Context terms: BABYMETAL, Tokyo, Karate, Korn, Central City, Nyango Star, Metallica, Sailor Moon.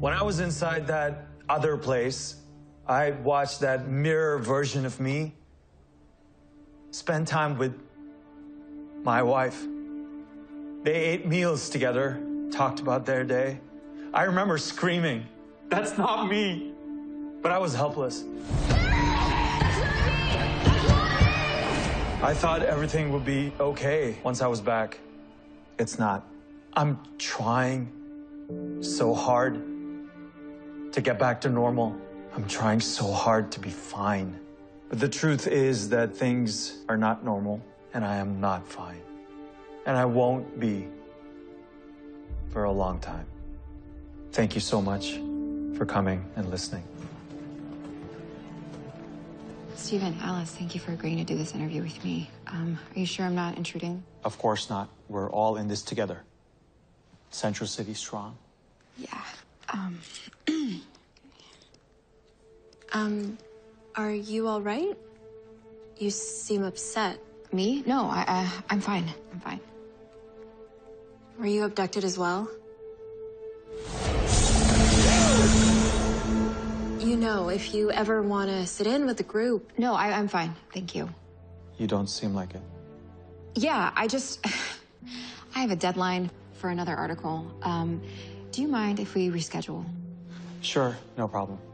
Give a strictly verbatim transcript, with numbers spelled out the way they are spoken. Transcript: When I was inside that other place, I watched that mirror version of me spend time with my wife. They ate meals together, talked about their day. I remember screaming, "That's not me!" But I was helpless. I thought everything would be okay once I was back. It's not. I'm trying so hard to get back to normal. I'm trying so hard to be fine. But the truth is that things are not normal, and I am not fine. And I won't be for a long time. Thank you so much for coming and listening. Steven, Alice, thank you for agreeing to do this interview with me. Um, are you sure I'm not intruding? Of course not. We're all in this together. Central City strong. Yeah. Um. um. Are you all right? You seem upset. Me? No, I, I, I'm fine. I'm fine. Were you abducted as well? You know, if you ever want to sit in with the group... No, I, I'm fine. Thank you. You don't seem like it. Yeah, I just... I have a deadline for another article. Um, do you mind if we reschedule? Sure, no problem.